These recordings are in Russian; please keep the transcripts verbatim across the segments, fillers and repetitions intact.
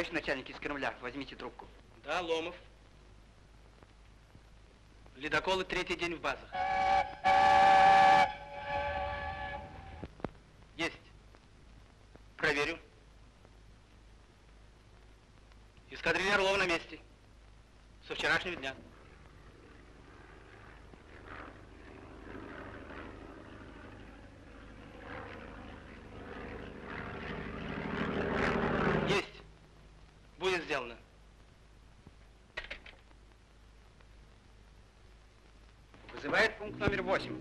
Товарищ начальник из Кремля, возьмите трубку. Да, Ломов. Ледоколы третий день в базах. Есть. Проверю. Эскадрилья Орлов на месте. Со вчерашнего дня. Есть. Будет сделано. Вызывает пункт номер восемь.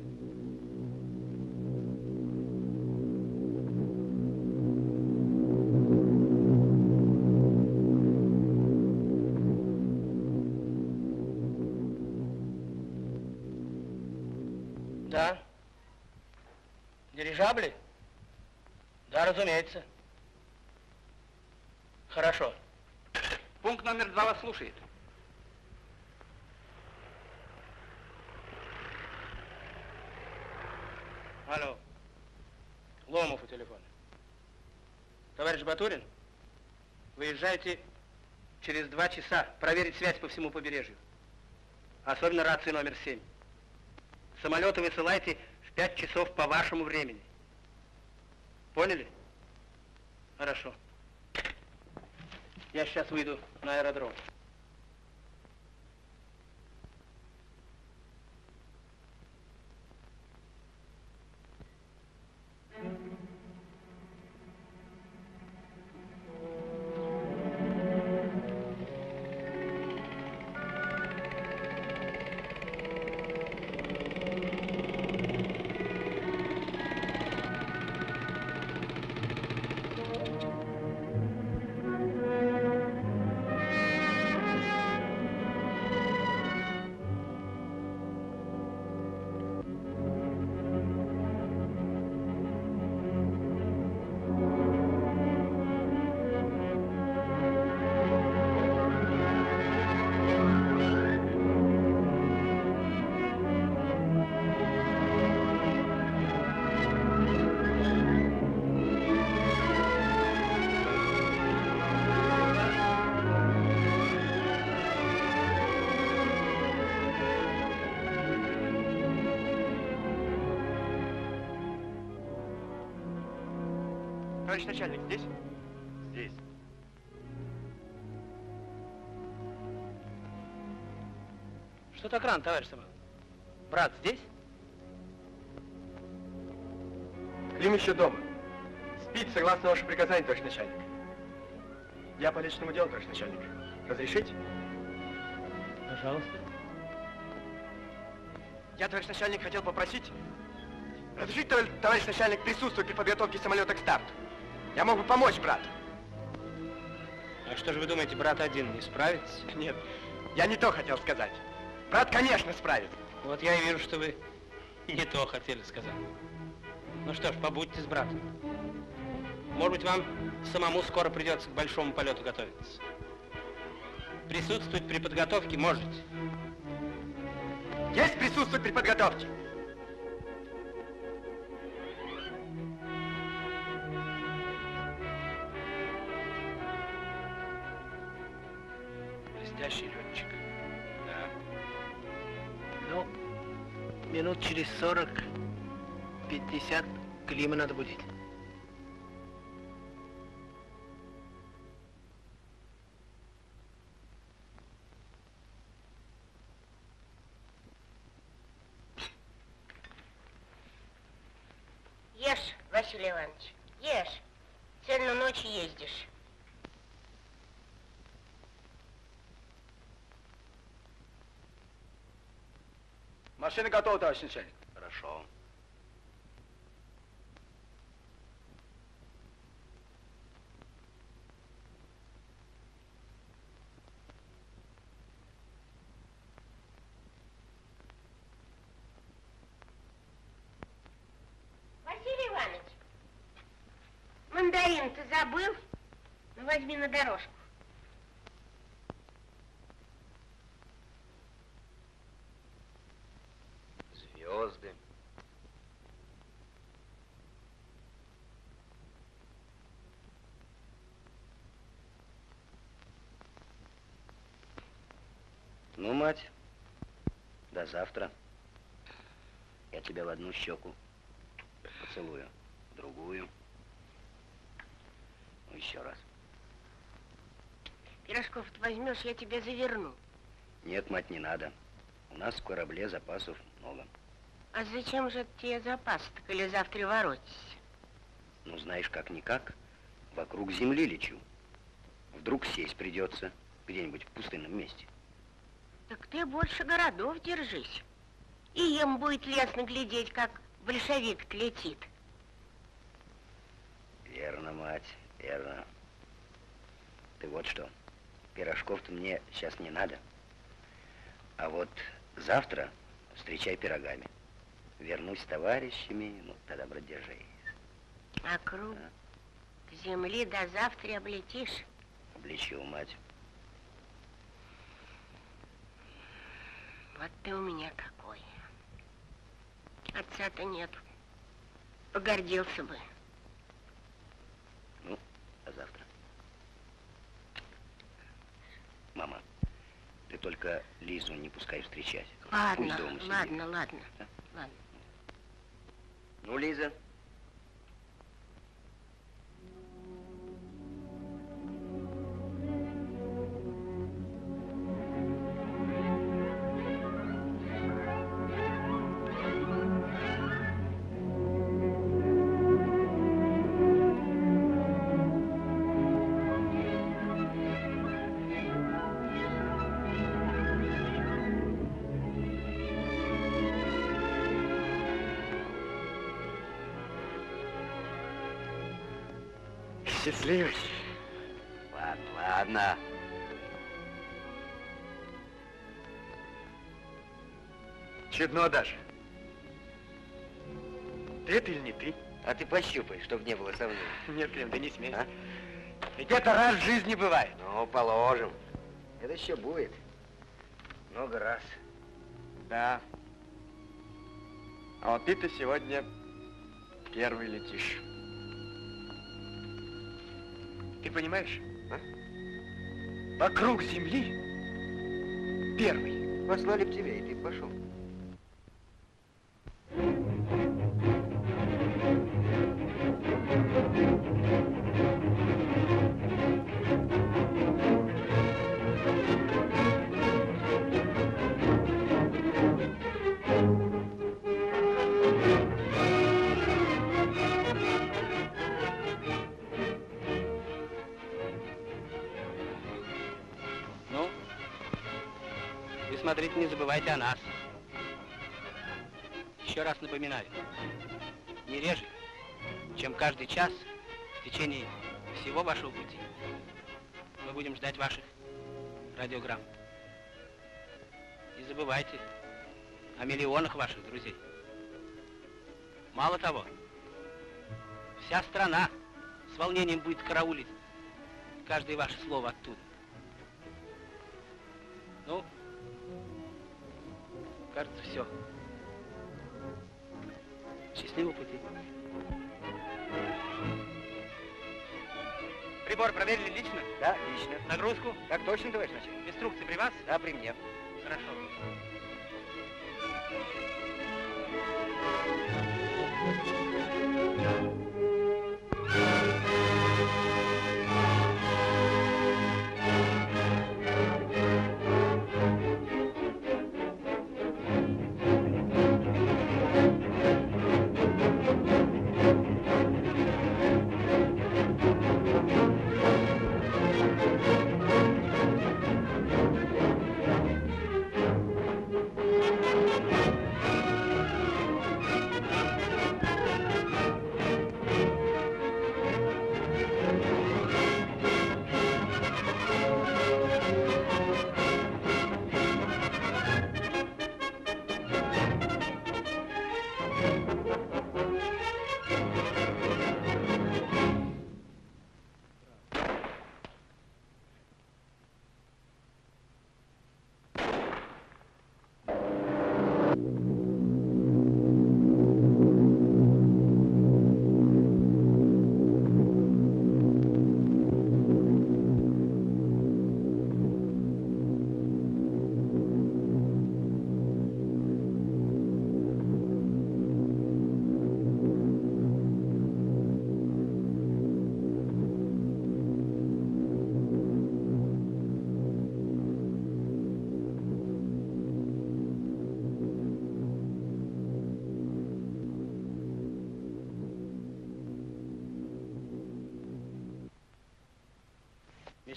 Дирижабли? Да, разумеется. Хорошо. Пункт номер два вас слушает. Алло. Ломов у телефона. Товарищ Батурин, выезжайте через два часа проверить связь по всему побережью. Особенно рации номер семь. Самолеты высылайте пять часов по вашему времени. Поняли? Хорошо. Я сейчас выйду на аэродром. Товарищ начальник, здесь? Здесь. Что так рано, товарищ Самойлов? Брат здесь? Клим еще дома. Спит, согласно вашему приказанию, товарищ начальник. Я по личному делу, товарищ начальник. Разрешите? Пожалуйста. Я, товарищ начальник, хотел попросить. Разрешите, товарищ начальник, присутствовать при подготовке самолета к старту. Я мог бы помочь брату. А что же вы думаете, брат один не справится? Нет, я не то хотел сказать. Брат, конечно, справится. Вот я и вижу, что вы не то хотели сказать. Ну что ж, побудьте с братом. Может быть, вам самому скоро придется к большому полету готовиться. Присутствовать при подготовке можете. Есть присутствовать при подготовке? Летчик. Да. Ну, минут через сорок-пятьдесят Клима надо будет. Ешь, Василий Иванович, ешь. Целую ночь ездишь. Машина готова, товарищ начальник. Хорошо. Василий Иванович, мандарин ты забыл? Ну, возьми на дорожку. Звезды. Ну, мать, до завтра. Я тебя в одну щеку поцелую, в другую. Ну, еще раз. Пирожков возьмешь, я тебя заверну. Нет, мать, не надо. У нас в корабле запасов много. А зачем же тебе запасы-то, коли завтра воротись? Ну, знаешь, как-никак, вокруг земли лечу. Вдруг сесть придется где-нибудь в пустынном месте. Так ты больше городов держись. И им будет лестно глядеть, как большевик летит. Верно, мать, верно. Ты вот что, пирожков-то мне сейчас не надо. А вот завтра встречай пирогами. Вернусь с товарищами, ну тогда, брат, держись. А круг а? земли до завтра облетишь? Облечу, мать. Вот ты у меня какой. Отца-то нет. Погордился бы. Ну, а завтра. Мама, ты только Лизу не пускай встречать. Ладно, ладно, ладно, а? ладно. Ну, Лиза. Счастливый. Ладно, ладно. Чудно даже. Ты это или не ты? А ты пощупай, чтобы не было сомнений. Нет, Клим, ты не смей. А? Ведь это раз в жизни бывает. Ну, положим. Это еще будет. Много раз. Да. А вот ты-то сегодня первый летишь. Ты понимаешь, а? Вокруг земли первый. Послали б тебя, и ты пошел. Смотрите, не забывайте о нас. Еще раз напоминаю, не реже, чем каждый час в течение всего вашего пути. Мы будем ждать ваших радиограмм. Не забывайте о миллионах ваших друзей. Мало того, вся страна с волнением будет караулить каждое ваше слово оттуда. Ну, кажется, все. Счастливого пути. Прибор проверили лично? Да, лично. Нагрузку? Так точно, товарищ начальник. Инструкции при вас? Да, при мне. Хорошо.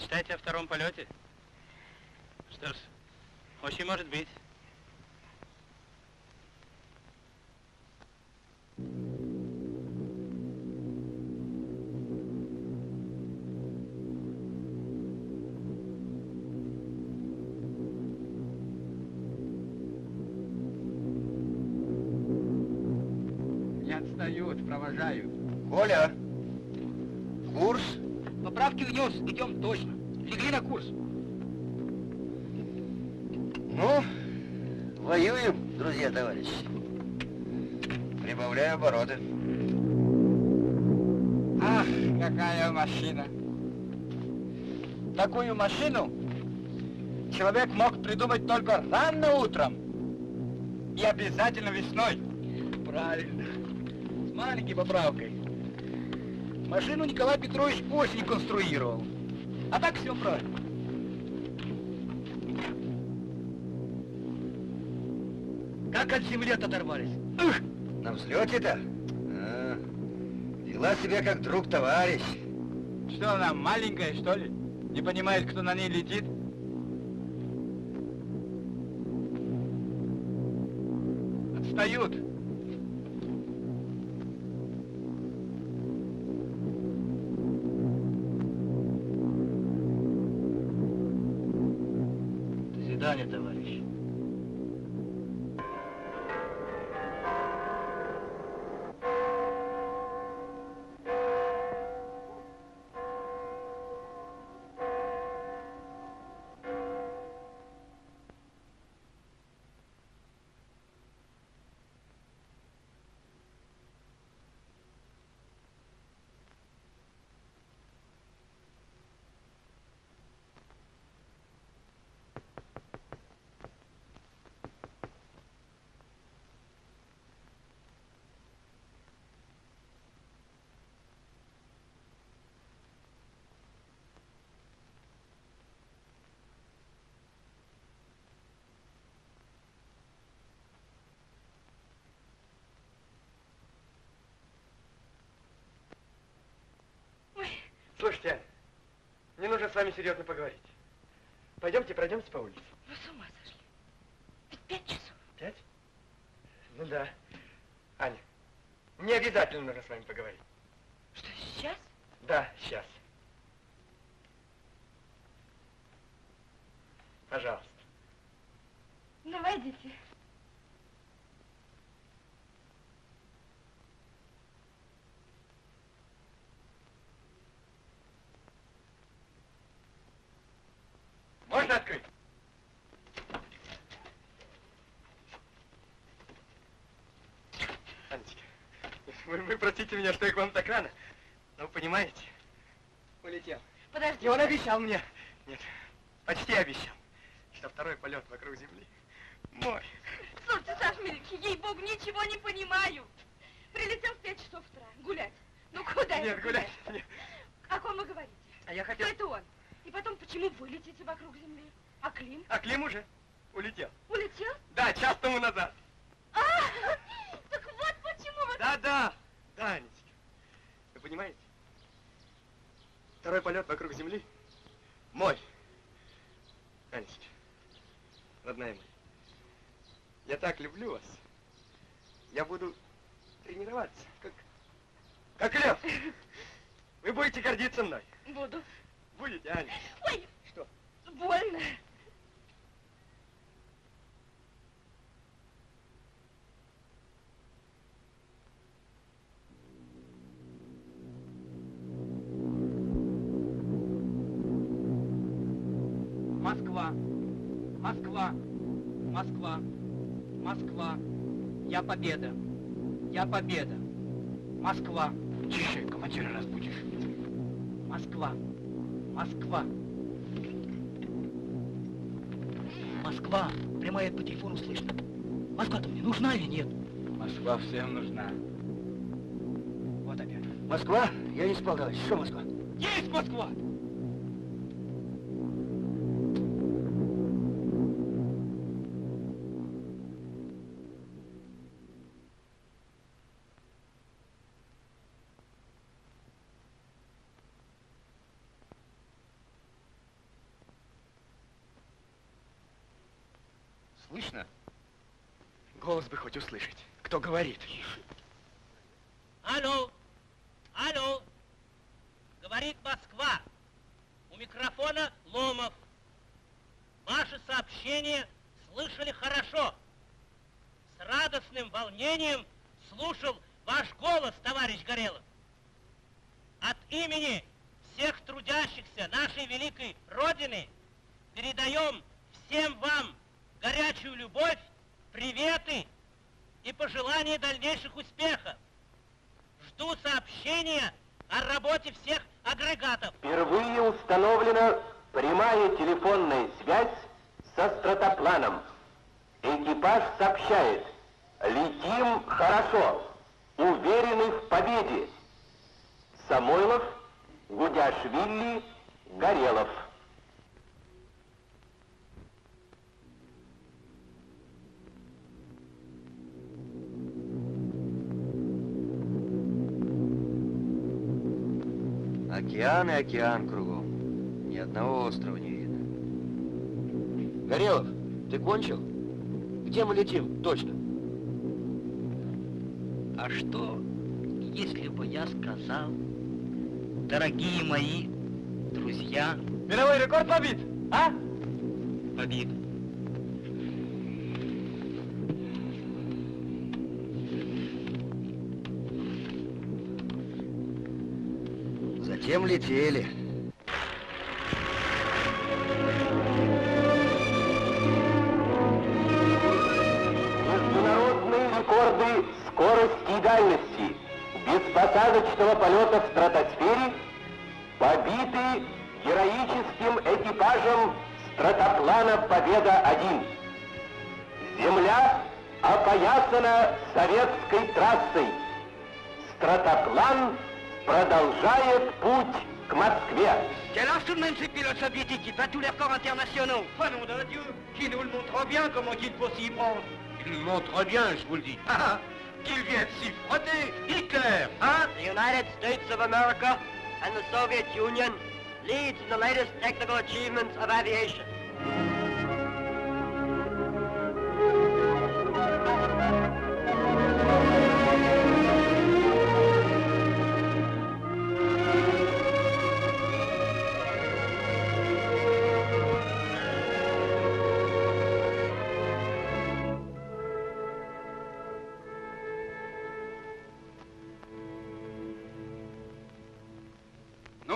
Мечтаете о втором полете? Что ж, очень может быть. Не отстают, провожают. Коля, курс? Поправки внес, идем точно. Легли на курс. Ну, воюем, друзья, товарищи. Прибавляю обороты. Ах, какая машина! Такую машину человек мог придумать только рано утром и обязательно весной. Правильно. С маленькой поправкой. Машину Николай Петрович осенью конструировал. А так все правильно. Как от земли-то оторвались? Ух! На взлете-то? А, вела себя как друг товарищ. Что она, маленькая, что ли? Не понимает, кто на ней летит? Отстают. До свидания, товарищ. Слушайте, мне нужно с вами серьезно поговорить. Пойдемте, пройдемте по улице. Вы с ума сошли. Ведь пять часов. Пять? Ну да. Аня, мне обязательно нужно с вами поговорить. Что, сейчас? Да, сейчас. Пожалуйста. Ну, войдите. Можно открыть? Анечка, вы, вы простите меня, что я к вам так рано, но вы понимаете, улетел. Подожди. И он обещал мне, нет, почти обещал, что второй полет вокруг Земли мой. Слушайте, Саш, миленький, ей-богу, ничего не понимаю. Прилетел в пять часов утра гулять. Ну куда это? Нет, гулять. Нет. О ком вы говорите? А я хотел... Кто это он? И потом, почему вы летите вокруг Земли? А Клим? А Клим уже улетел. Улетел? Да, час тому назад. А, так вот почему вы... Да, да, да, Анечка. Вы понимаете? Второй полет вокруг Земли мой. Анечка, родная моя, я так люблю вас. Я буду тренироваться, как... Как лев. Вы будете гордиться мной. Буду. Будете, Аня? Ой! Что? Больно! Москва! Москва! Москва! Москва! Я Победа! Я Победа! Москва! Тише, командира разбудишь! Москва! Москва. Москва. Прямая по телефону слышно. Москва-то мне нужна или нет? Москва всем нужна. Вот опять. Москва? Я не спал, товарищ. Что Москва? Есть Москва! слышно? Голос бы хоть услышать. Кто говорит? Алло! Алло! Говорит Москва. У микрофона Ломов. Ваши сообщения слышали хорошо. С радостным волнением слушал ваш голос, товарищ Горелов. От имени всех трудящихся нашей великой Родины передаем всем вам горячую любовь, приветы и пожелания дальнейших успехов. Жду сообщения о работе всех агрегатов. Впервые установлена прямая телефонная связь со стратопланом. Экипаж сообщает: летим хорошо, уверены в победе. Самойлов, Гудяшвили, Горелов. Океан и океан кругом. Ни одного острова не видно. Горелов, ты кончил? Где мы летим точно? А что, если бы я сказал, дорогие мои друзья... Мировой рекорд побит, а? Побит. Затем летели. Международные рекорды скорости и дальности беспосадочного полета в стратосфере побиты героическим экипажем стратоплана «Победа-один». Земля опоясана советской трассой. Стратоплан продолжает путь к Москве. C'est là tout de même ce pilote soviétique qui bat tous les records internationaux. Au nom de Dieu, qui nous le montre bien comment il faut s'y prendre. Il le montre bien, je vous le dis. Ah, qu'il vienne s'y frotter, Hitler, hein? The United States of America and the Soviet Union leads in the latest technical achievements of aviation.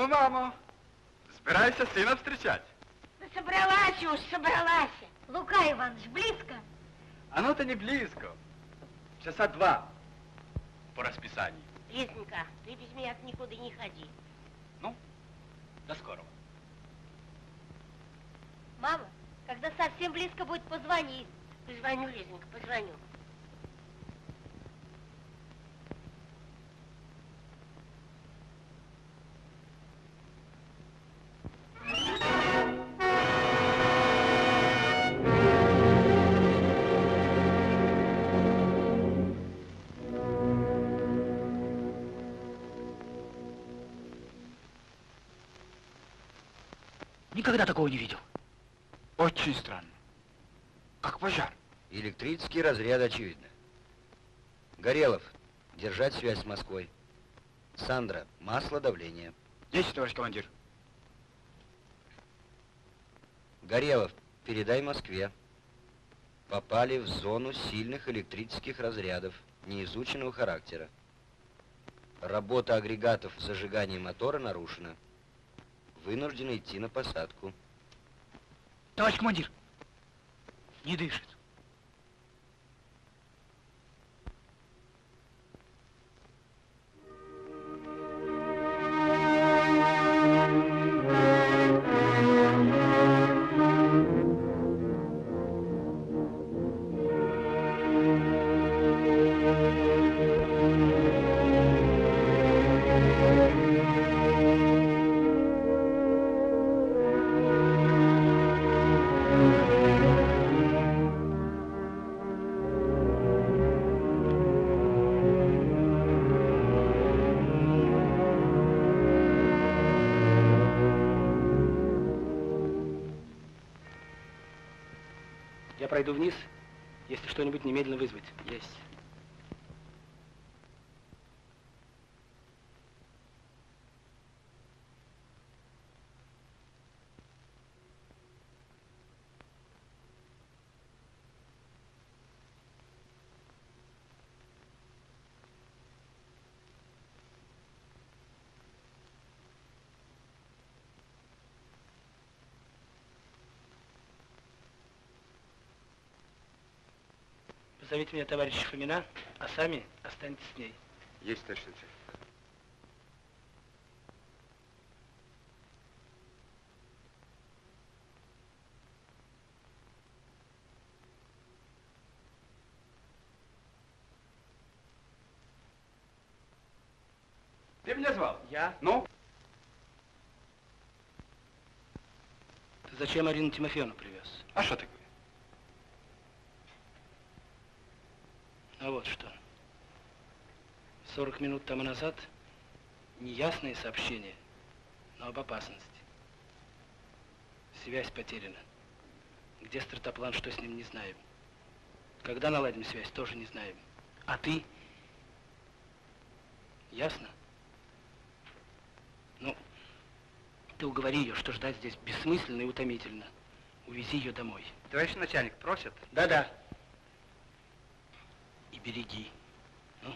Мама, собирайся сына встречать. Да собралась уж, собралась. Лука Иванович, близко? Оно-то не близко. Часа два по расписанию. Лизонька, ты без меня никуда не ходи. Ну, до скорого. Мама, когда совсем близко будет, позвони. Позвоню, Лизонька, позвоню. Никогда такого не видел. Очень странно. Как пожар. Электрический разряд, очевидно. Горелов, держать связь с Москвой. Сандра, масло, давление. Есть, товарищ командир. Горелов, передай Москве. Попали в зону сильных электрических разрядов неизученного характера. Работа агрегатов зажигания мотора нарушена. Вынуждены идти на посадку. Товарищ командир, не дышит. пройду вниз, если что-нибудь немедленно вызвать. Есть. Позовите меня товарища Фомина, а сами останьтесь с ней. Есть, товарищ начальник. Ты меня звал? Я. Ну? Ты зачем Арину Тимофеевну привез? А что такое? А вот что. сорок минут тому назад неясные сообщения, но об опасности. Связь потеряна. Где стратоплан, что с ним, не знаем. Когда наладим связь, тоже не знаем. А ты? Ясно? Ну, ты уговори ее, что ждать здесь бессмысленно и утомительно. Увези ее домой. Товарищ начальник, просят? Да-да. И береги. Ну,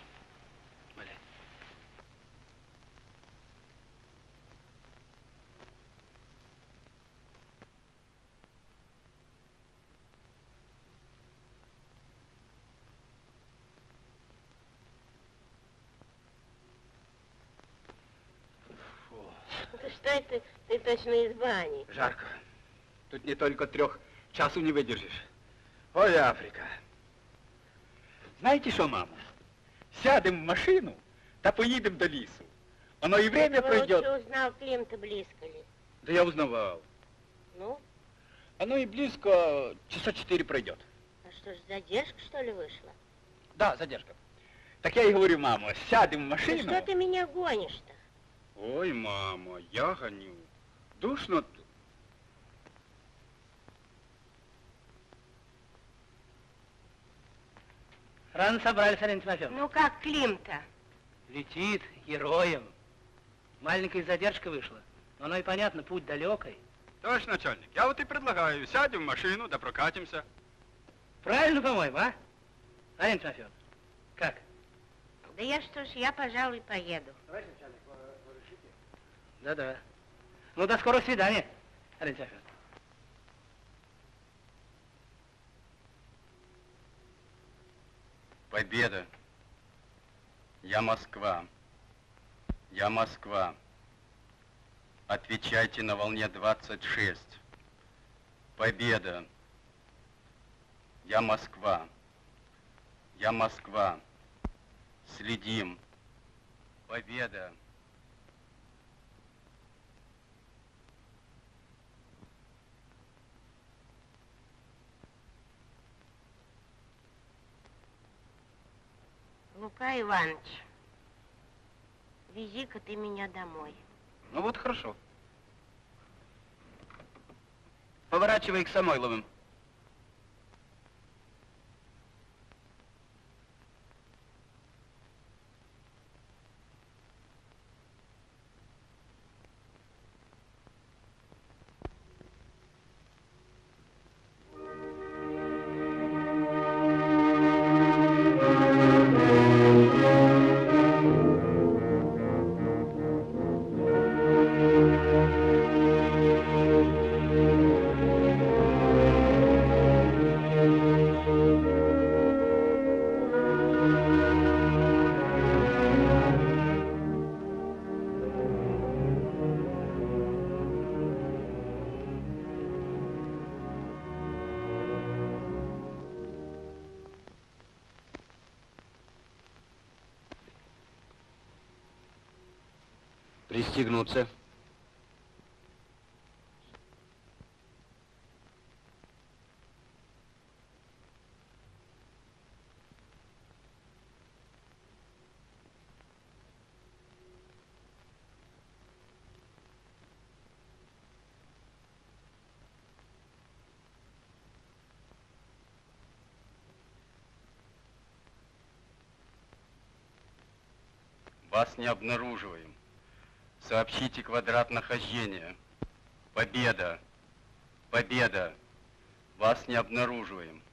валяй. Да что это ты точно из бани? Жарко. Тут не только трех часу не выдержишь. Ой, Африка. Знаете что, мама? Сядем в машину, да поедем до лесу. Оно и время пройдет. Я узнал, Клим-то близко ли? Да я узнавал. Ну? Оно и близко часа четыре пройдет. А что ж, задержка, что ли, вышла? Да, задержка. Так я и говорю, мама, сядем в машину. Да что ты меня гонишь-то? Ой, мама, я гоню. Душно тут. Рано собрались, Арина Тимофеевна. Ну как Клим-то? Летит героем. Маленькая задержка вышла, но оно и понятно, путь далекой. Товарищ начальник, я вот и предлагаю, сядем в машину, да прокатимся. Правильно, по-моему, а? Арина Тимофеевна, как? Да я что ж, я, пожалуй, поеду. Товарищ начальник, вы решите? Да-да. Ну, до скорого свидания, Арина Тимофеевна. Победа. Я Москва. Я Москва. Отвечайте на волне двадцать шесть. Победа. Я Москва. Я Москва. Следим. Победа. Лука Иванович, вези-ка ты меня домой. Ну вот хорошо. Поворачивай к Самойловым. Пристегнуться. Вас не обнаруживаем. Сообщите квадрат нахождения. Победа. Победа. Вас не обнаруживаем.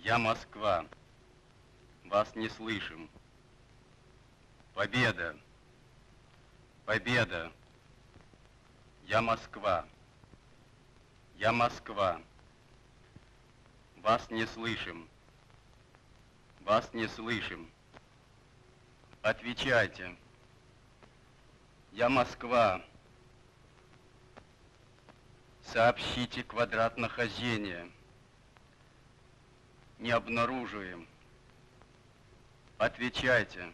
Я Москва. Вас не слышим. Победа. Победа. Я Москва. Я Москва. Вас не слышим. Вас не слышим. Отвечайте. Я Москва. Сообщите квадрат нахождения. Не обнаруживаем. Отвечайте.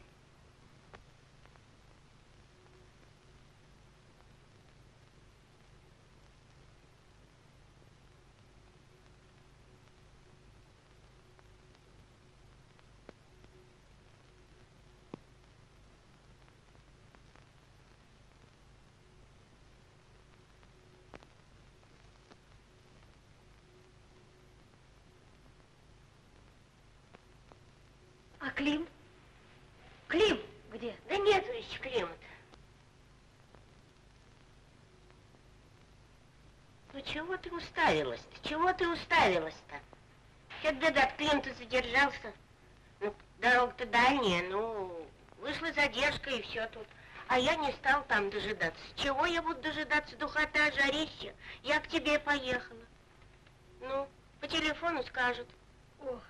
Клим? Клим? Где? Да нету еще Клима-то. Ну чего ты уставилась-то? Чего ты уставилась-то? Что-то да, да, Клим-то задержался. Ну, дорога-то дальняя, ну, вышла задержка и все тут. А я не стал там дожидаться. Чего я буду дожидаться? Духота, жарище. Я к тебе поехала. Ну, по телефону скажут. Ох.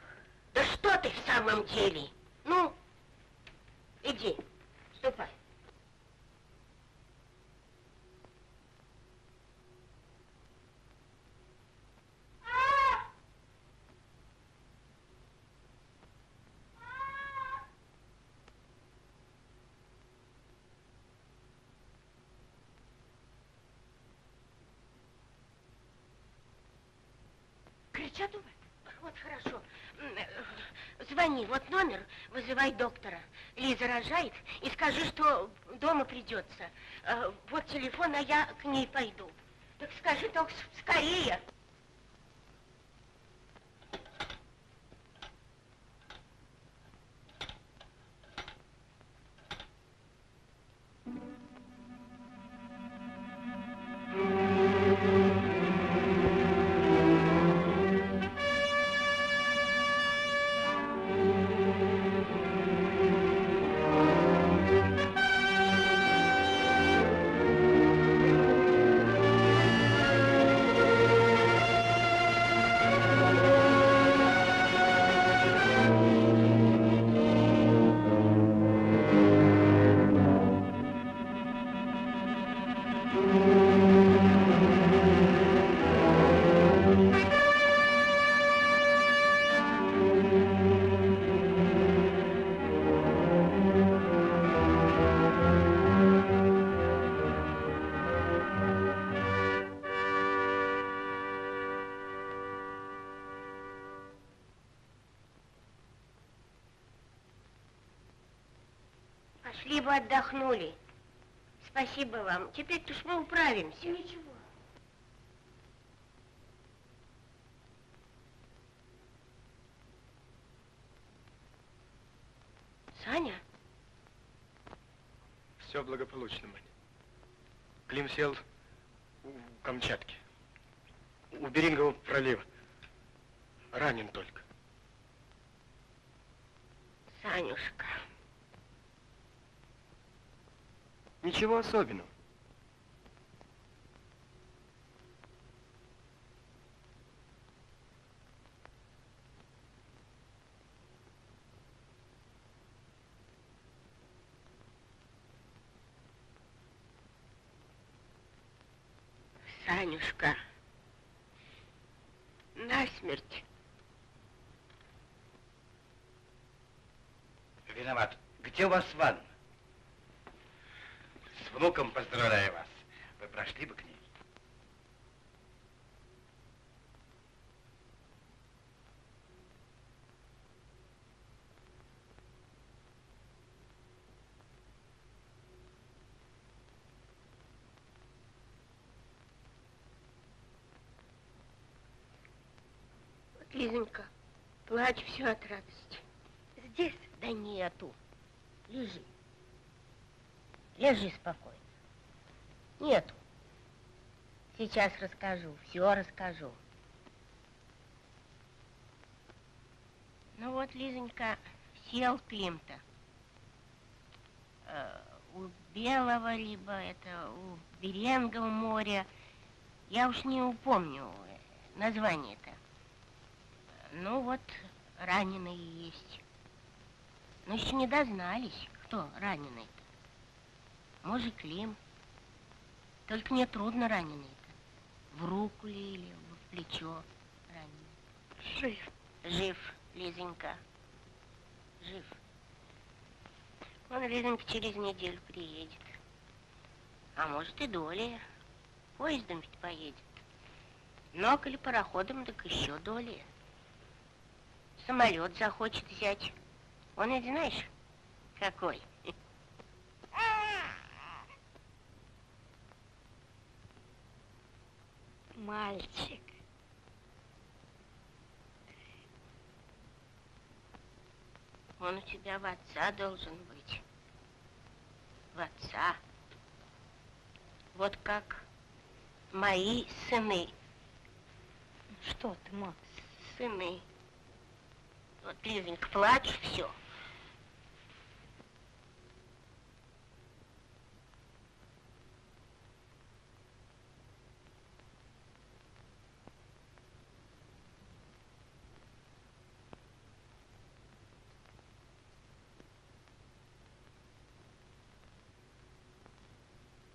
Да что ты в самом деле? Ну, иди, ступай. Кричат у вас? Вот хорошо. Звони, вот номер, вызывай доктора. Лиза рожает и скажи, что дома придется. Вот телефон, а я к ней пойду. Так скажи только скорее. Либо отдохнули. Спасибо вам. Теперь-то уж мы управимся. Ничего. Саня? Все благополучно, мать. Клим сел у Камчатки. У Беринговa пролива. Ранен только. Санюшка. Ничего особенного. Санюшка, насмерть. Виноват. Где у вас ванна? внуком поздравляю вас. Вы прошли бы к ней. Вот, Лизонька, плачь все от радости. Здесь? Да нету. Лежи. Лежи спокойно. Нету. Сейчас расскажу, все расскажу. Ну вот, Лизонька, сел Клим-то. Э, у Белого, либо это у Берингова моря. Я уж не упомню название-то. Ну вот, раненые есть. Но еще не дознались, кто раненый-то. Может, Клим. Только мне трудно раненый-то. В руку ли или в плечо раненый. Жив. Жив, Лизонька. Жив. Он, Лизонька, через неделю приедет. А может, и долее. Поездом ведь поедет. Но, коли пароходом, так еще долее. Самолет захочет взять. Он ведь, знаешь, какой. Мальчик. Он у тебя в отца должен быть. В отца. Вот как мои сыны. Что ты, Макс? Сыны. Вот, Лизонька, плачь, все.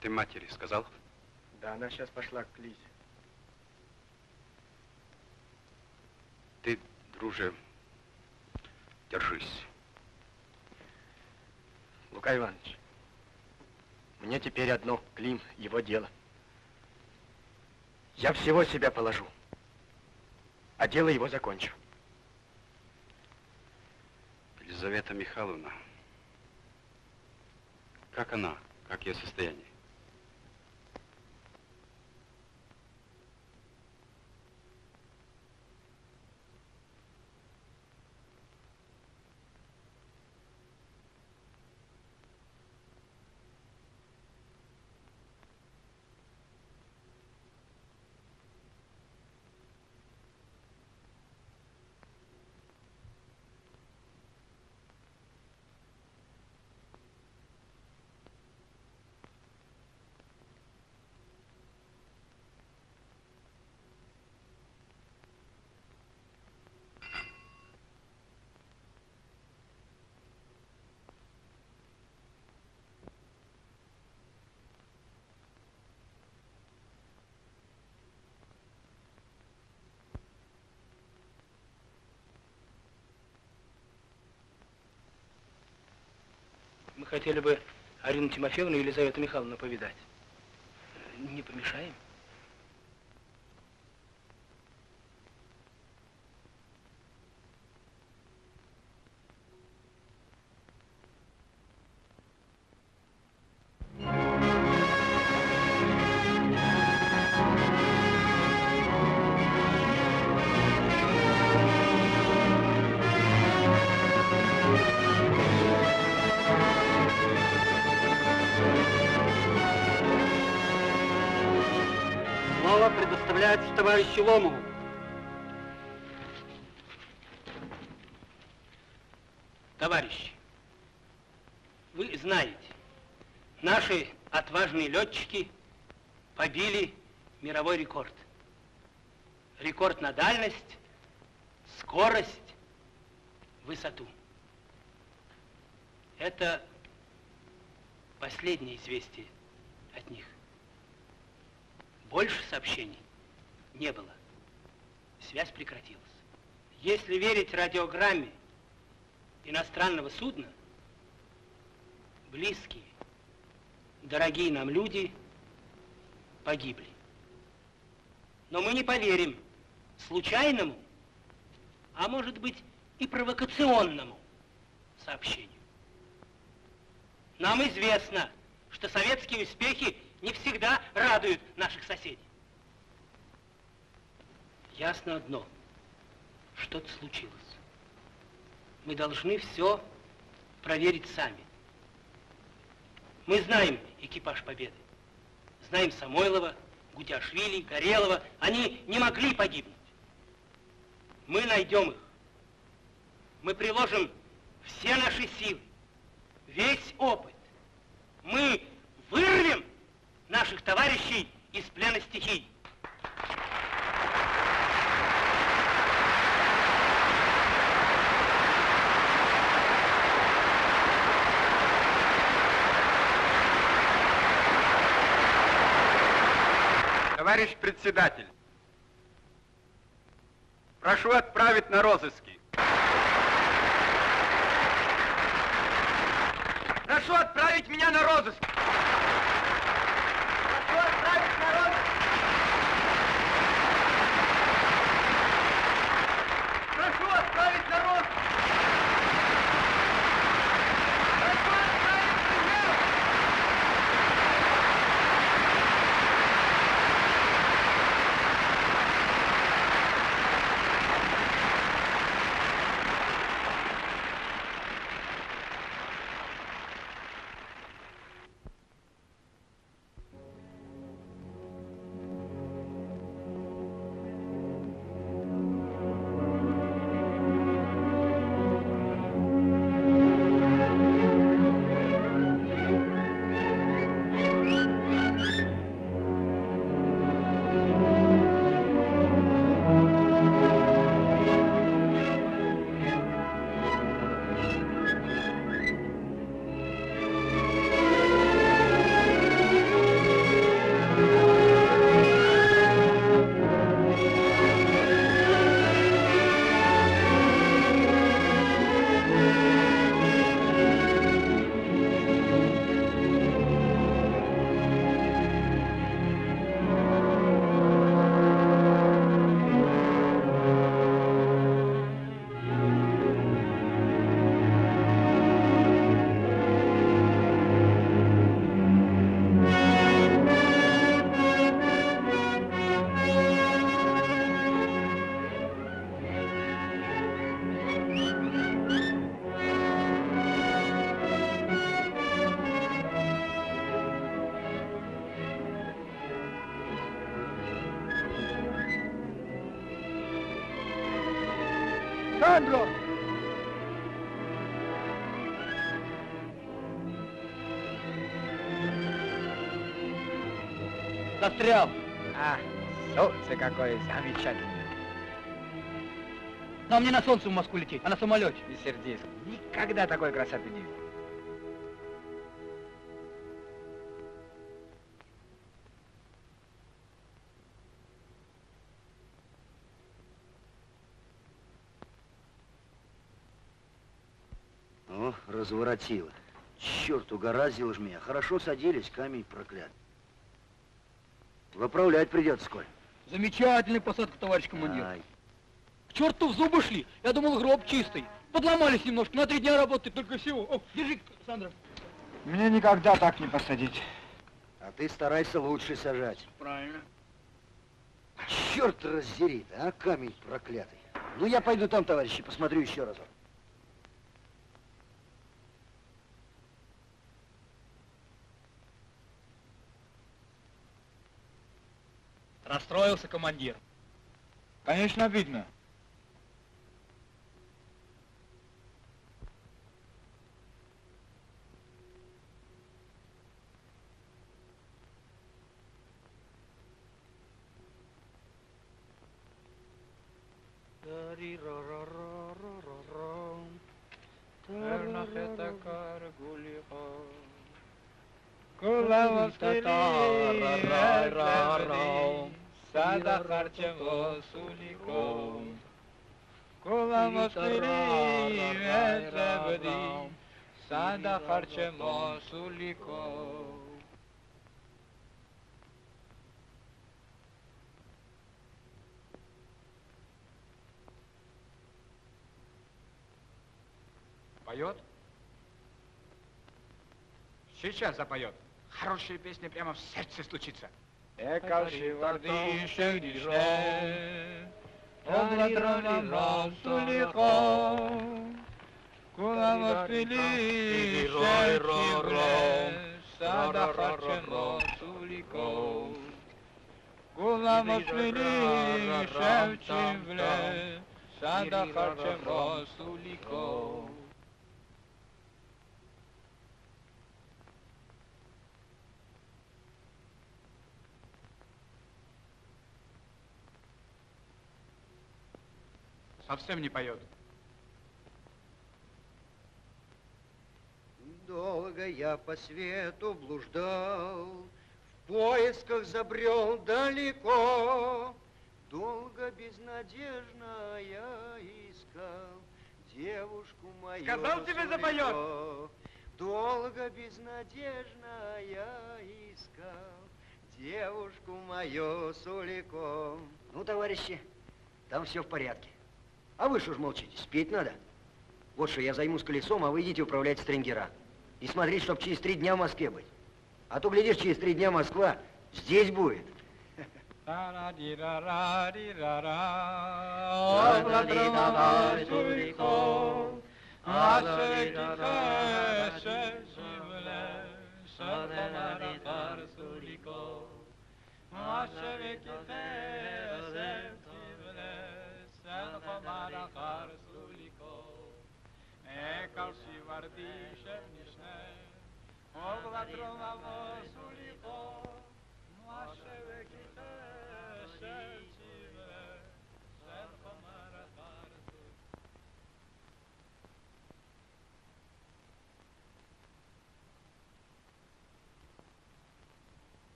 Ты матери сказал? Да, она сейчас пошла к Лизе. Ты, друже, держись. Лука Иванович, мне теперь одно, Клим, его дело. Я всего себя положу, а дело его закончу. Елизавета Михайловна, как она, как ее состояние? Мы хотели бы Арину Тимофеевну и Елизавету Михайловну повидать. Не помешаем? Товарищу Ломову. Товарищи, вы знаете, наши отважные летчики побили мировой рекорд. Рекорд на дальность, скорость, высоту. Это последнее известие от них. Больше сообщений не было. Связь прекратилась. Если верить радиограмме иностранного судна, близкие дорогие нам люди погибли. Но мы не поверим случайному, а может быть и провокационному сообщению. Нам известно, что советские успехи не всегда радуют наших соседей. Ясно одно, что-то случилось. Мы должны все проверить сами. Мы знаем экипаж Победы, знаем Самойлова, Гудяшвили, Горелова. Они не могли погибнуть. Мы найдем их. Мы приложим все наши силы, весь опыт. Мы вырвем наших товарищей из плена стихий. Товарищ председатель, прошу отправить на розыски. Прошу отправить меня на розыск. Прошу отправить на розыск. Прошу отправить на розыск. Прошу отправить Застрял. А, солнце какое замечательное. Нам не на солнце в Москву лететь, а на самолете. Не сердись. Никогда такой красоты не видел. О, разворотило. Черт, угораздило ж меня. Хорошо садились, камень проклят. Выправлять придется, Коль. Замечательный посадка, товарищ командир. Ай. К черту в зубы шли. Я думал, гроб чистый. Подломались немножко. На три дня работать только всего. О, держи, Сандра. Мне никогда так не посадить. А ты старайся лучше сажать. Правильно. Черт раздери, а камень проклятый. Ну, я пойду там, товарищи, посмотрю еще разок. Расстроился командир. Конечно, обидно. Сада харчем суликом, Куламостыри ветра води, Сада харчем суликом. Запоет? Сейчас запоет. Хорошая песня прямо в сердце случится. Экаши вардышек дише, облатрали нам сулико, куда нас пили шерчевле, сада харчено сулико, куда нас пили шерчевле, сада харчено сулико. Совсем не поет. Долго я по свету блуждал, в поисках забрел далеко. Долго безнадежно я искал девушку мою. Сказал тебе запоет. Долго безнадежно я искал девушку мою сулико. Ну, товарищи, там все в порядке. А вы что ж молчите, спеть надо. Вот что, я займусь колесом, а вы идите управлять стрингера. И смотреть, чтоб через три дня в Москве быть. А то, глядишь, через три дня Москва здесь будет.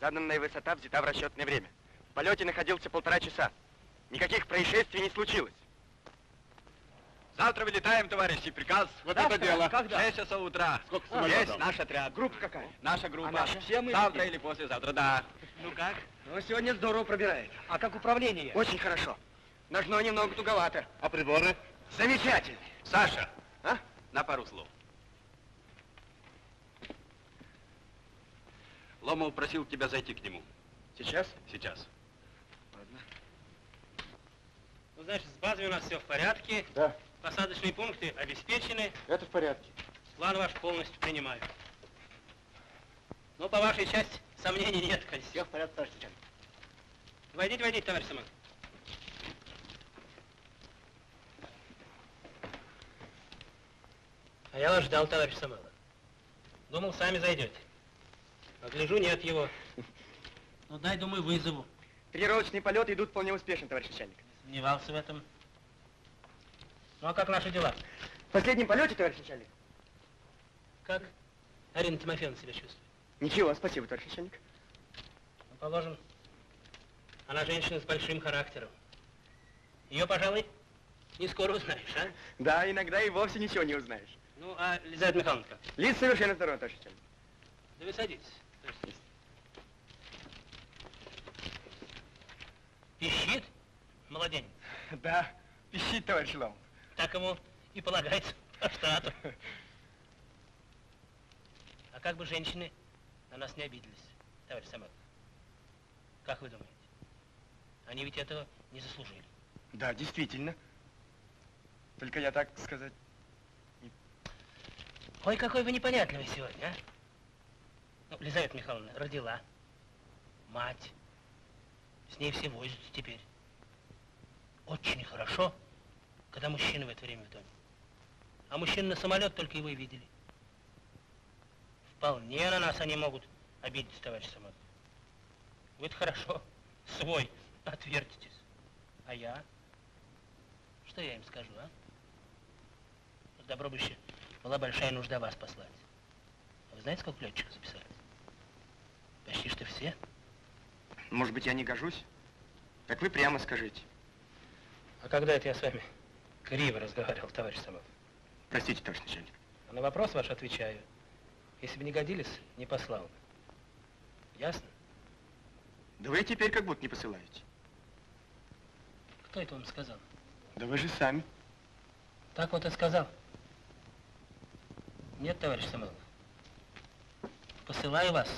Заданная высота взята в расчетное время. В полете находился полтора часа. Никаких происшествий не случилось. Завтра вылетаем, товарищи. Приказ. Вот завтра? Это дело. Когда? шесть часов утра. Сколько самолетов? Есть дал? Наш отряд. Группа какая? Наша группа. А наша? Все мы завтра летим? Или послезавтра, да. Ну как? Ну, сегодня здорово пробирает. А как управление? Очень хорошо. Ножно немного туговато. А приборы? Замечательно. Саша, а? На пару слов. Ломов просил тебя зайти к нему. Сейчас? Сейчас. Ладно. Ну, значит, с базами у нас все в порядке. Да. Посадочные пункты обеспечены. Это в порядке. План ваш полностью принимаю. Ну, по вашей части сомнений нет, конечно. Все в порядке, товарищ начальник. Войдите, войдите, товарищ Самойлов. А я вас ждал, товарищ Самойлов. Думал, сами зайдете. А гляжу, нет его. Ну, дай, думаю, вызову. Тренировочные полеты идут вполне успешно, товарищ начальник. Не сомневался в этом. Ну, а как наши дела? В последнем полете, товарищ начальник. Как Арина Тимофеевна себя чувствует? Ничего, спасибо, товарищ начальник. Ну, положим, она женщина с большим характером. Ее, пожалуй, не скоро узнаешь, а? Да, иногда и вовсе ничего не узнаешь. Ну, а Лизавета Михайловна как? Лиза совершенно здорова, товарищ начальник. Да вы садитесь. Пищит? Младенец. Да, Пищит, товарищ Ломов. Так ему и полагается по штату. А как бы женщины на нас не обиделись, товарищ Самойлов? Как вы думаете? Они ведь этого не заслужили. Да, действительно. Только я, так сказать... Не... Ой, какой вы непонятливый сегодня, а? Ну, Лизавета Михайловна родила. Мать. С ней все возятся теперь. Очень хорошо, когда мужчина в это время в доме. А мужчин на самолет только его и видели. Вполне на нас они могут обидеться, товарищ Самойлов. Вы-то хорошо, свой, отвертитесь. А я? Что я им скажу, а? Добро бы еще была большая нужда вас послать. А вы знаете, сколько летчиков записали? Почти что все. Может быть, я не гожусь? Так вы прямо скажите. А когда это я с вами криво разговаривал, товарищ Самойлов? Простите, товарищ начальник. А на вопрос ваш отвечаю. Если бы не годились, не послал бы. Ясно? Да вы теперь как будто не посылаете. Кто это вам сказал? Да вы же сами. Так вот и сказал. Нет, товарищ Самойлов. Посылаю вас,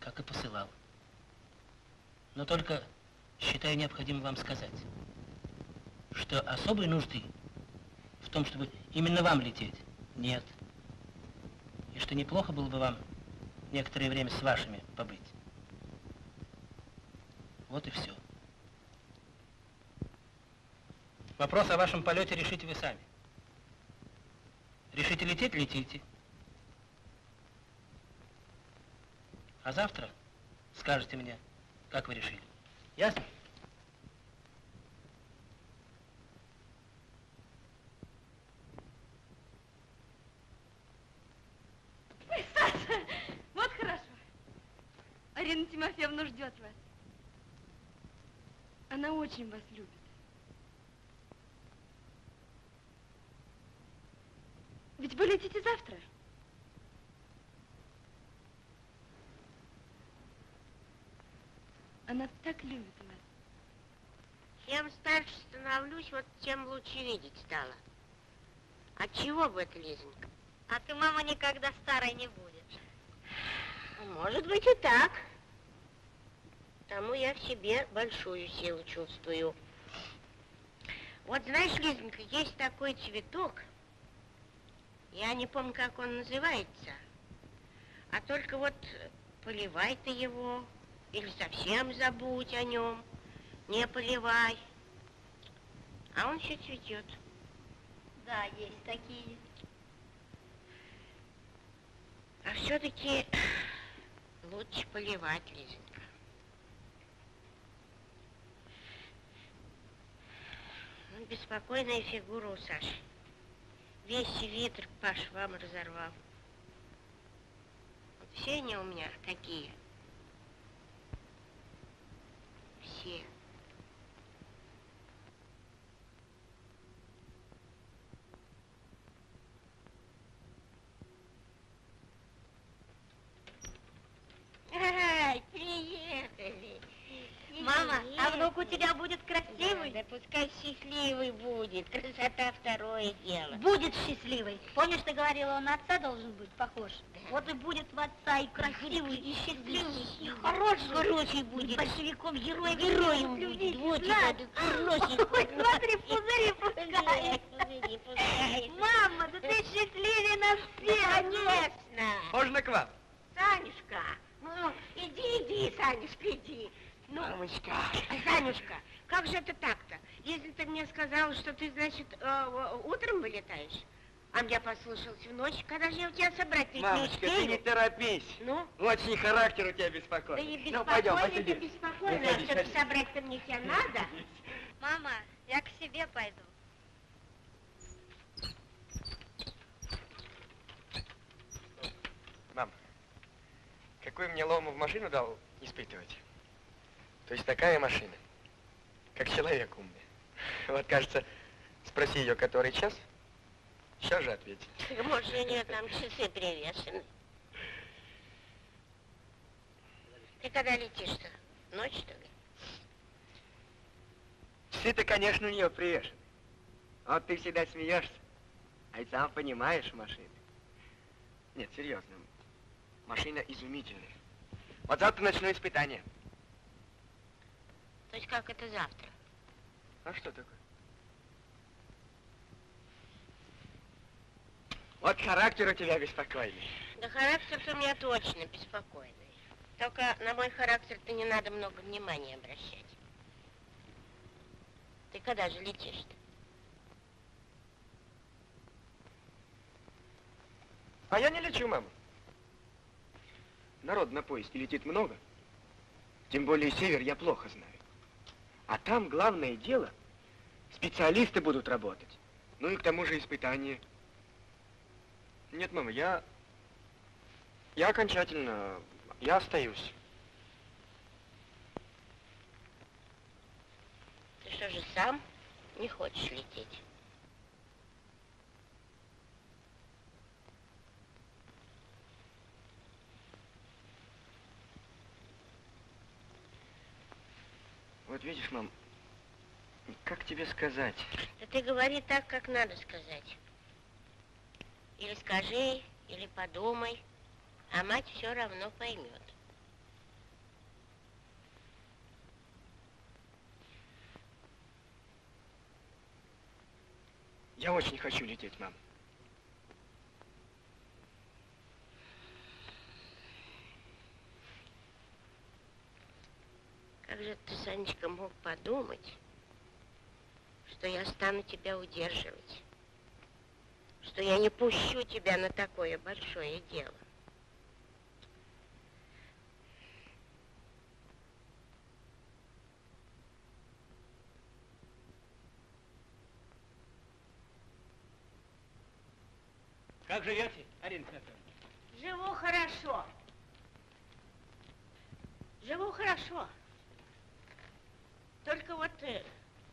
как и посылал. Но только считаю необходимо вам сказать, что особой нужды в том, чтобы именно вам лететь, нет. И что неплохо было бы вам некоторое время с вашими побыть. Вот и все. Вопрос о вашем полете решите вы сами. Решите лететь, летите. А завтра скажете мне, как вы решили. Ясно? Ой, Саша, вот хорошо. Арина Тимофеевна ждет вас. Она очень вас любит. Ведь вы летите завтра. Она так любит вас. Чем старше становлюсь, вот тем лучше видеть стало. От чего бы это, Лизонька? А ты, мама, никогда старой не будешь. Может быть и так. Тому я в себе большую силу чувствую. Вот знаешь, Лизонька, есть такой цветок. Я не помню, как он называется. А только вот поливай ты его, или совсем забудь о нем, не поливай. А он все цветет. Да, есть такие. А все-таки лучше поливать, Лизонька. Ну, беспокойная фигура у Саши. Весь ветер по швам разорвал. Вот все они у меня такие. Все. Ай, приехали. Мама, а внук у тебя будет красивый? Да, да пускай счастливый будет. Красота второе дело. Будет счастливый. Помнишь, ты говорила, он на отца должен быть похож? Да. Вот и будет в отца и красивый, и счастливый, и хороший. Хороший будет. Большевиком героем. Героем будет. Вот и будет. Хороший. Ой, смотри, пузыри пускай. Пузыри пускай. Мама, да ты счастливее нас всех. Конечно. Можно к вам? Санюшка, ну, иди, иди, Санюшка, иди. Ну, мамочка, Санюшка, как же это так-то? Если ты мне сказала, что ты, значит, э, утром вылетаешь, а я послушался в ночь, когда же я у тебя собрать ведь не успею? Мамочка, ты не торопись. Ну? Очень характер у тебя беспокойный. Да не беспокойный, ты беспокойный, а чтобы собрать-то мне тебя надо. Мама, я к себе пойду. Мам, какую мне Лому в машину дал испытывать? То есть такая машина, как человек умный. Вот, кажется, спроси ее, который час, сейчас же ответит. Может, у нее там часы привешены. Ты когда летишь-то? Ночь, что ли? Часы-то, конечно, у нее привешены. Вот ты всегда смеешься, а ведь сам понимаешь машины. Нет, серьезно, машина изумительная. Вот завтра начну испытание. То есть как это завтра? А что такое? Вот характер у тебя беспокойный. Да характер-то у меня точно беспокойный. Только на мой характер-то не надо много внимания обращать. Ты когда же летишь-то? А я не лечу, мама. Народ на поезде летит много. Тем более север я плохо знаю. А там главное дело, специалисты будут работать. Ну и к тому же испытания. Нет, мама, я... Я окончательно... Я остаюсь. Ты что же сам не хочешь лететь? Вот видишь, мам, как тебе сказать? Да ты говори так, как надо сказать. Или скажи, или подумай, а мать все равно поймет. Я очень хочу лететь, мам. Как же ты, Санечка, мог подумать, что я стану тебя удерживать, что я не пущу тебя на такое большое дело. Как живете, Арина Петровна? Живу хорошо. Живу хорошо. Только вот э,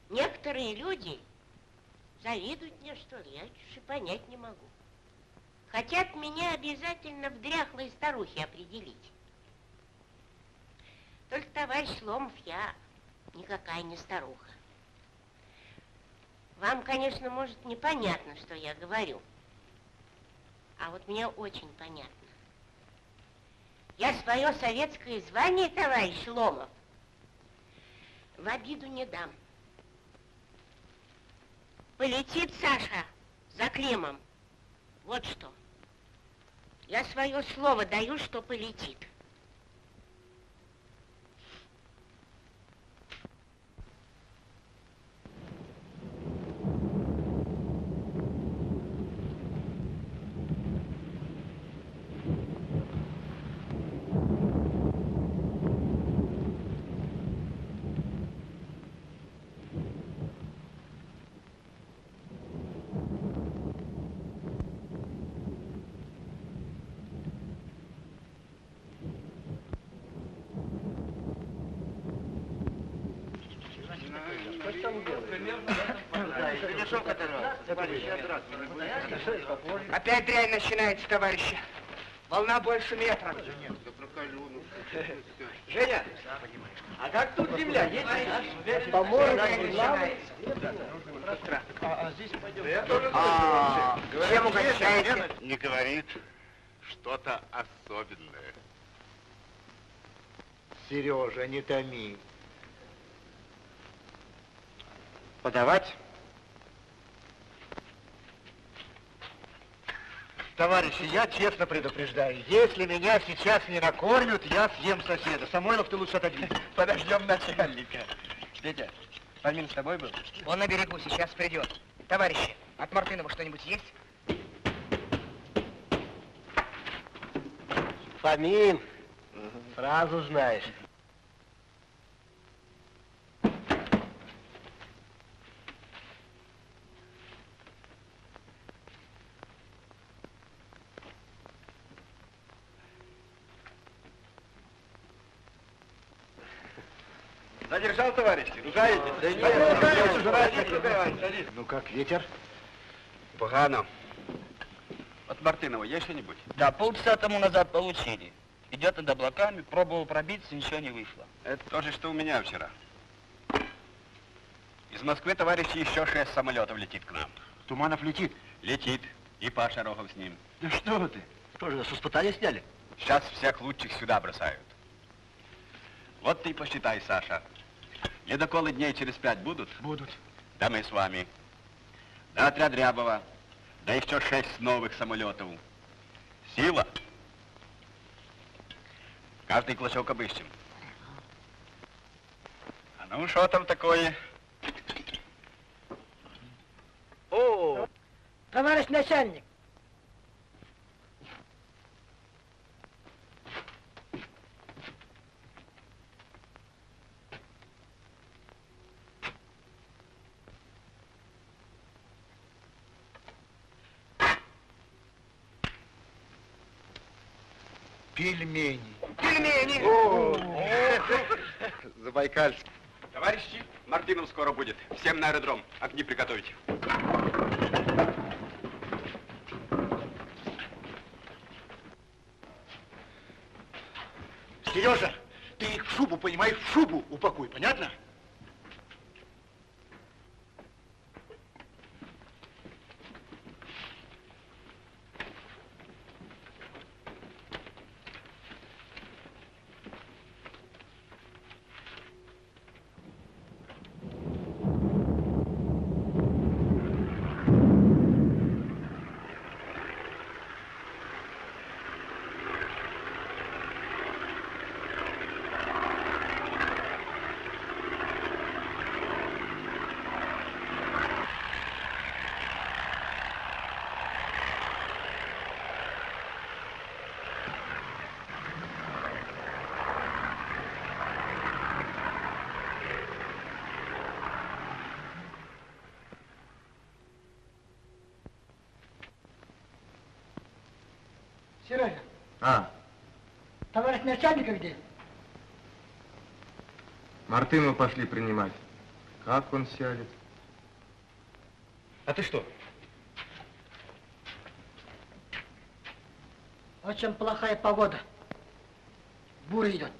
некоторые люди завидуют мне, что ли, я чушь понять не могу. Хотят меня обязательно в дряхлые старухи определить. Только, товарищ Ломов, я никакая не старуха. Вам, конечно, может, непонятно, что я говорю. А вот мне очень понятно. Я свое советское звание, товарищ Ломов, в обиду не дам. Полетит Саша за Кремом. Вот что. Я свое слово даю, что полетит. Опять дрянь начинается, товарищи. Волна больше метра. Женя, а как тут земля? Есть? По-моему, а здесь пойдем. Не говорит что-то особенное. Сережа, не томи. Подавать? Товарищи, я честно предупреждаю, если меня сейчас не накормят, я съем соседа. Самойлов, ты лучше отодвинь. Подождем начальника. Петя, Фомин с тобой был? Он на берегу, сейчас придет. Товарищи, от Мартынова что-нибудь есть? Фомин, угу. Сразу знаешь. Задержал, товарищи? Ругаете? Да нет, не ругаете. Ну как, ветер? Погано. От Мартынова есть что-нибудь? Да, полчаса тому назад получили. Идет над облаками, пробовал пробиться, ничего не вышло. Это то же, что у меня вчера. Из В Москве, товарищи, еще шесть самолетов летит к нам. Туманов летит? Летит. И Паша Рогов с ним. Да что ты? Что же, нас с испытания сняли? Сейчас всех лучших сюда бросают. Вот ты и посчитай, Саша. Ледоколы дней через пять будут? Будут. Да мы с вами. Да отряд Рябова. Да еще шесть новых самолетов. Сила. Каждый клочок обыщем. А ну, что там такое? О! Товарищ начальник. Пельмени. Пельмени! О! О! Забайкальск. Товарищи, Мартынов скоро будет. Всем на аэродром. Огни приготовить. Сережа, ты их в шубу, понимаешь, в шубу упакуй, понятно? Сережа, а? Товарищ начальника где? Мартынова пошли принимать. Как он сядет? А ты что? Очень плохая погода. Буря идет.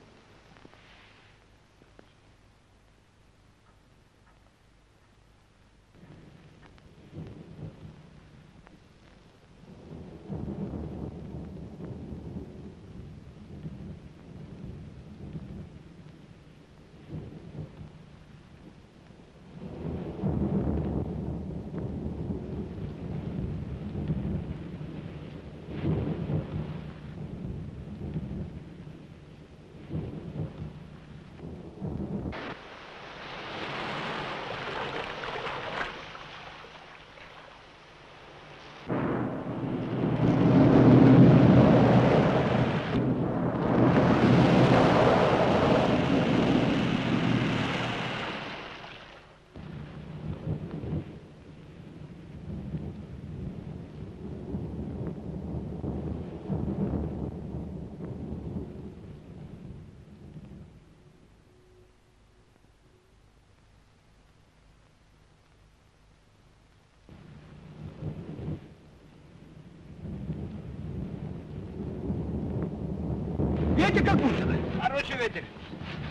Ветер как будто бы. Хороший ветер.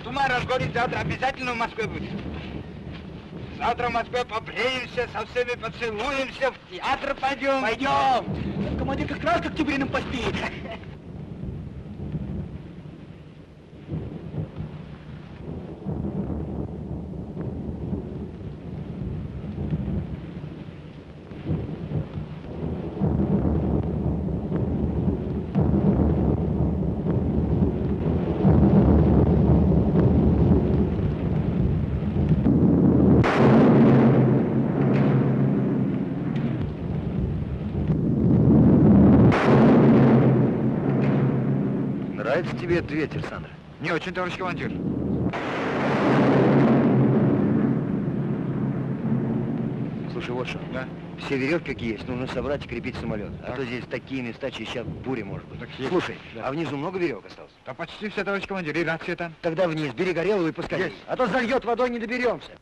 Туман разгорит, завтра обязательно в Москве будет. Завтра в Москве побреемся, со всеми поцелуемся, в театр пойдем. Пойдем. Командир как раз как тебе на поспит. Тебе ответ, Александр. Не очень, товарищ командир. Слушай, вот что. Да? Все веревки, как есть, нужно собрать и крепить самолет. Так. А то здесь такие места, через час буря может быть. Так, слушай, да. А внизу много веревок осталось? Да почти все, товарищ командир, и рация там. Тогда вниз, бери Горелову и пускай. Есть. А то зальет водой, не доберемся.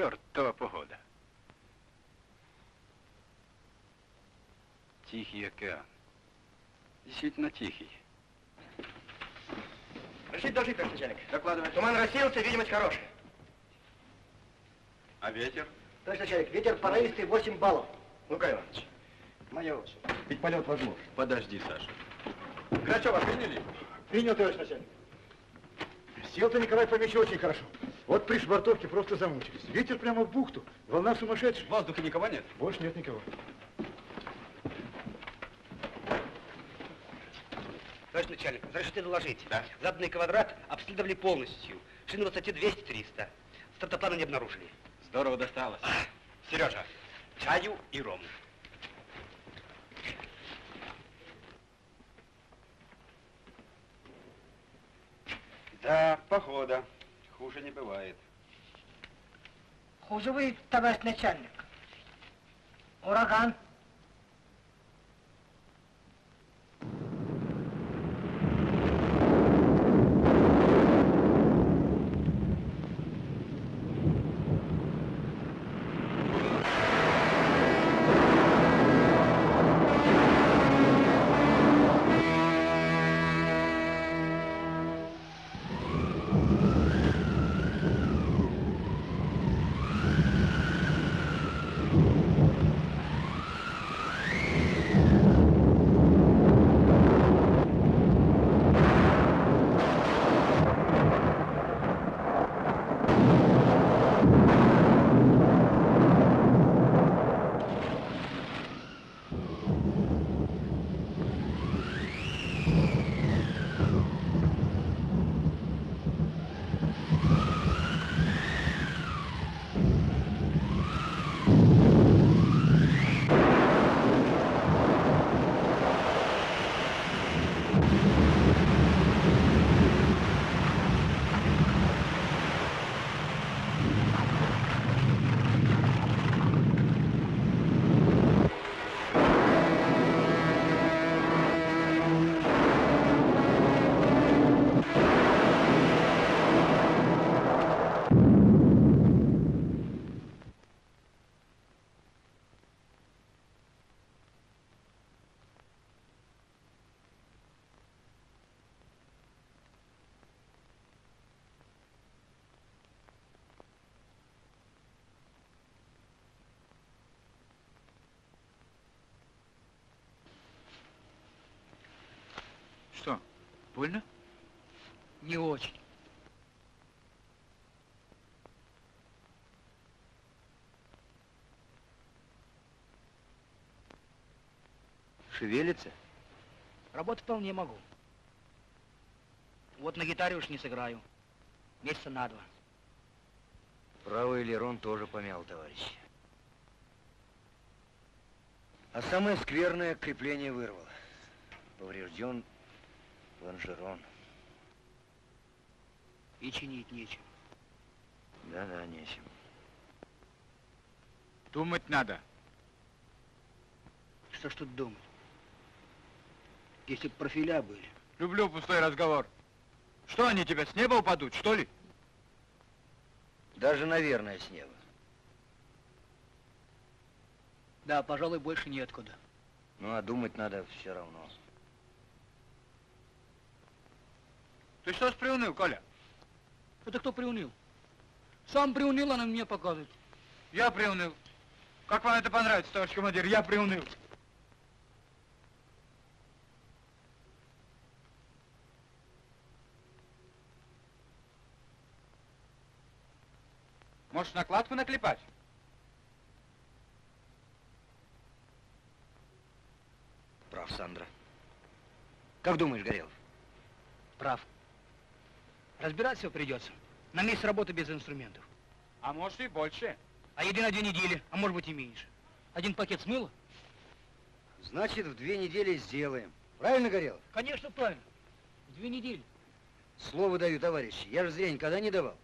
чертова погода. Тихий океан. Действительно тихий. Решить дожить, товарищ начальник. Докладывай. Туман рассеялся, видимость хорошая. А ветер? Товарищ начальник, ветер порывистый восемь баллов. Ну-ка, Иванович. Моя очередь. Ведь полет возможен. Подожди, Саша. Грачева, приняли? Принял, товарищ начальник. Сел-то Николай Петрович очень хорошо. Вот при швартовке просто замучились. Ветер прямо в бухту. Волна сумасшедшая. В воздухе никого нет? Больше нет никого. Товарищ начальник, разрешите доложить. Да. Заданный квадрат обследовали полностью. Шины высоте двести-триста. Стартоплана не обнаружили. Здорово досталось. А, Сережа, чаю и ром. Да, погода. Хуже не бывает. Хуже вы, товарищ начальник. Ураган. Что, больно? Не очень. Шевелится? Работать вполне могу. Вот на гитаре уж не сыграю. Месяца на два. Правый элерон тоже помял, товарищ. А самое скверное крепление вырвало. Поврежден лонжерон. И чинить нечем. Да-да, нечем. Думать надо. Что ж тут думать? Если бы профиля были. Люблю пустой разговор. Что, они тебя с неба упадут, что ли? Даже, наверное, с неба. Да, пожалуй, больше неоткуда. Ну, а думать надо все равно. Ты что ж приуныл, Коля? Это кто приуныл? Сам приуныл, она мне показывает. Я приуныл. Как вам это понравится, товарищ командир? Я приуныл. Можешь накладку наклепать? Прав, Сандра. Как думаешь, Горелов? Прав. Разбираться все придется. На месяц работы без инструментов. А может и больше. А еды на две недели, а может быть и меньше. Один пакет смыло? Значит, в две недели сделаем. Правильно, Горелов? Конечно, правильно. В две недели. Слово даю, товарищи. Я же зря никогда не давал.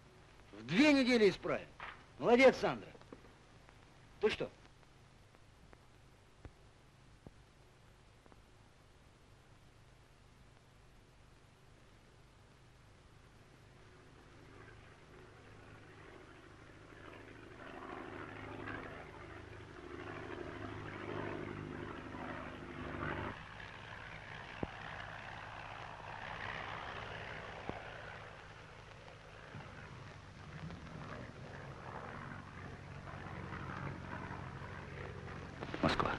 В две недели исправим. Молодец, Сандра. Ты что? Москва.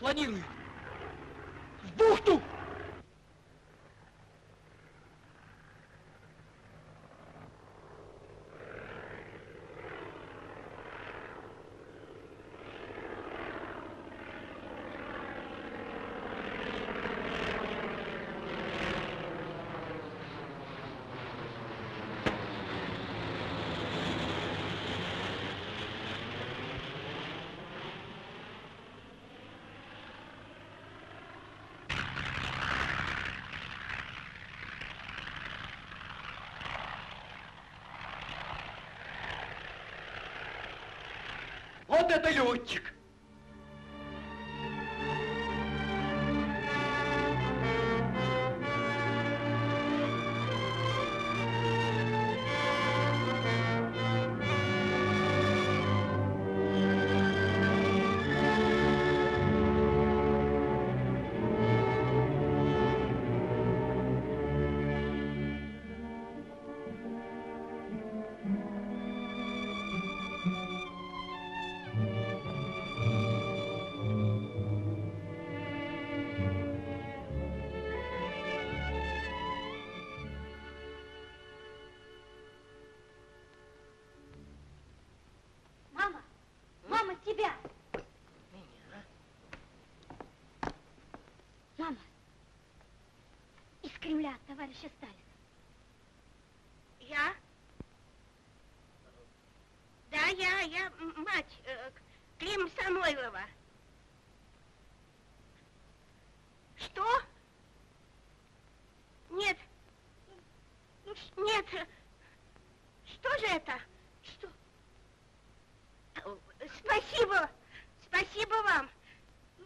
Планирует. В бухту! Вот это летчик! Тебя. Меня. Мама, из Кремля от товарища Сталина. Я? Да, я, я мать э, Клима Самойлова. Что? Нет. Нет. Что же это? Что? Спасибо, спасибо вам,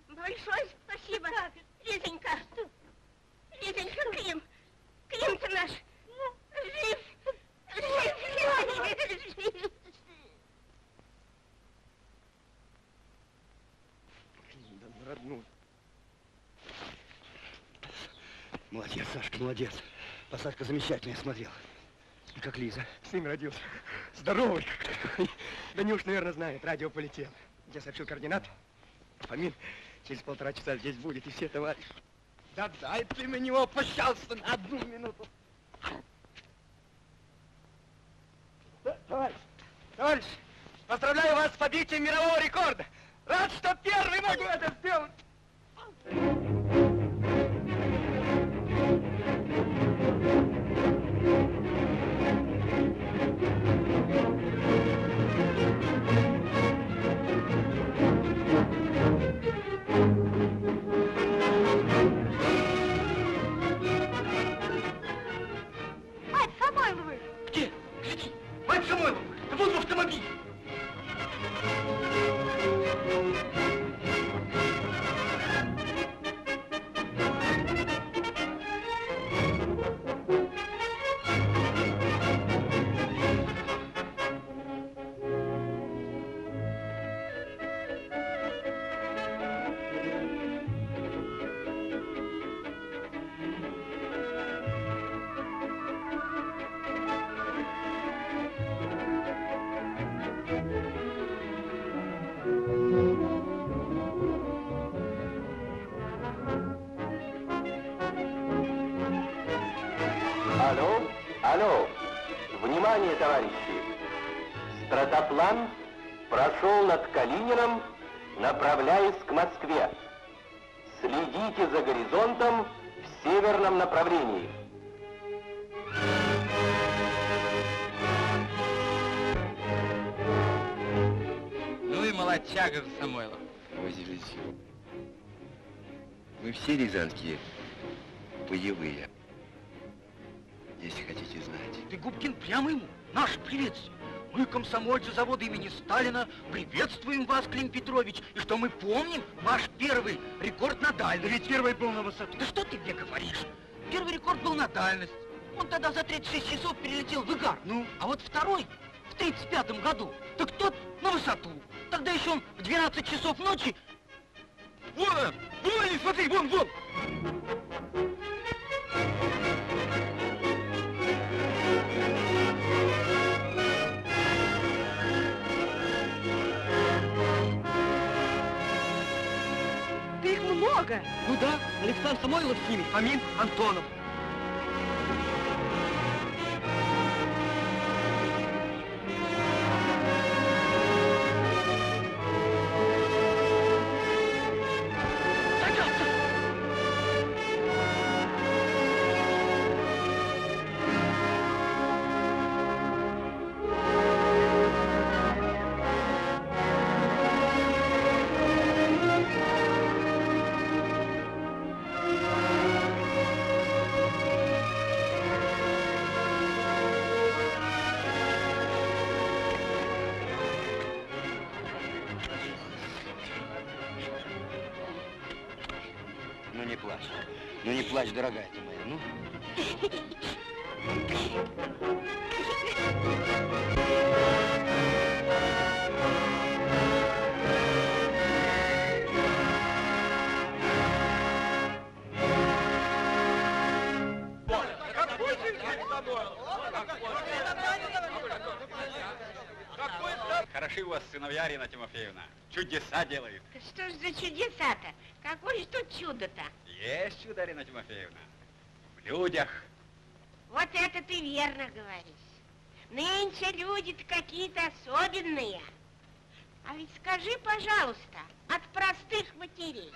большое спасибо, Лизонька, Лизонька, Клим, Клим-то наш, жив, жив, жив, жив. Клим, да, родной. Молодец, Сашка, молодец, а Сашка замечательно смотрел. И как Лиза? С ним родился. Здоровый какой. Да не уж, наверное, знает. Радио полетел. Я сообщил координаты. Фомин через полтора часа здесь будет, и все товарищи. Да дай ты на него, пожалуйста, на одну минуту. Да, товарищ, товарищ, поздравляю вас с побитием мирового рекорда. Рад, что первый могу это сделать. Вон в автомобиль! Алло, алло, внимание, товарищи. Стратоплан прошел над Калининым, направляясь к Москве. Следите за горизонтом в северном направлении. Ну и молодчага же, Самойлов. Вы здесь. Мы все рязанские боевые, если хотите знать. Ты, Губкин, прямо ему наш приветствие. Мы, комсомольцы завода имени Сталина, приветствуем вас, Клим Петрович, и что мы помним ваш первый рекорд на дальность. Да ведь первый был на высоту. Да что ты мне говоришь? Первый рекорд был на дальность. Он тогда за тридцать шесть часов перелетел в Игарку. Ну? А вот второй в тридцать пятом году, так тот на высоту. Тогда еще он в двенадцать часов ночи... Вон он! Вон он, смотри, вон, вон! Много? Ну да, Александр Самойлов с ними, Фомин, Антонов. Плачь, дорогая ты моя, ну. Хороши у вас сыновья, Ирина Тимофеевна. Чудеса делают. Да что ж за чудеса-то? Какое же тут чудо-то? Есть чудо, Арина Тимофеевна, в людях. Вот это ты верно говоришь. Нынче люди-то какие-то особенные. А ведь скажи, пожалуйста, от простых матерей.